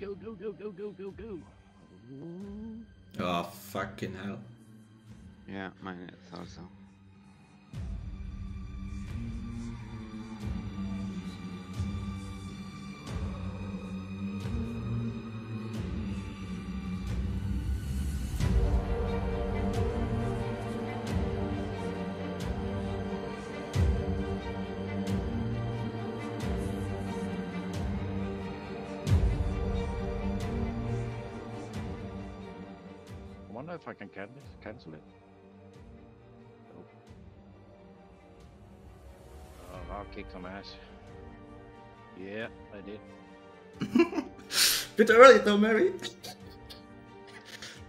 Go, go, go, go, go, go, go. Oh, fucking hell. Yeah, mine is also. I wonder if I can cancel it. Nope. Oh, I'll kick some ass. Yeah, I did. Bit early though, Mary.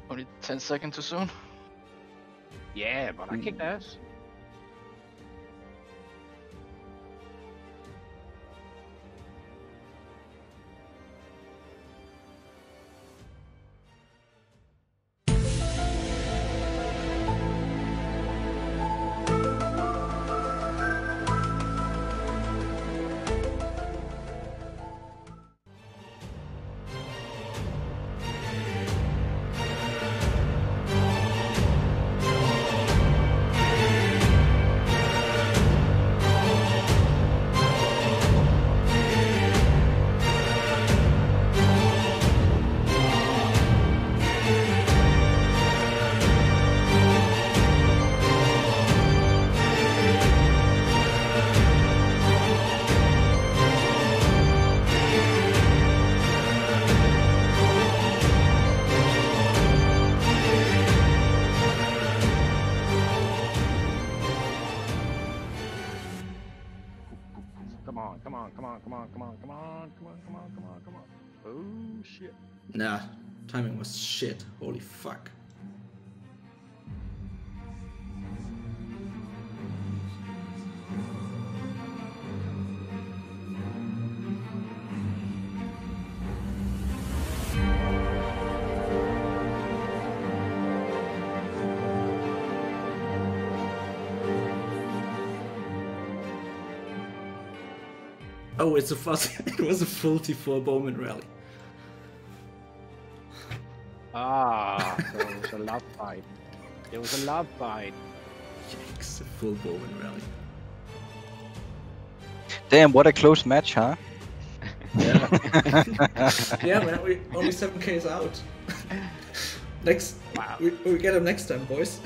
Only 10 seconds too soon? Yeah, but I kicked ass. Come on. Oh shit. Nah, timing was shit. Holy fuck. Oh, it's a fuzz. It was a full T4 Bowman rally. Ah, so it was a love bite. It was a love bite. Yikes, a full Bowman rally. Damn, what a close match, huh? Yeah. Yeah, man, we only 7Ks out. Next, wow. we get them next time, boys.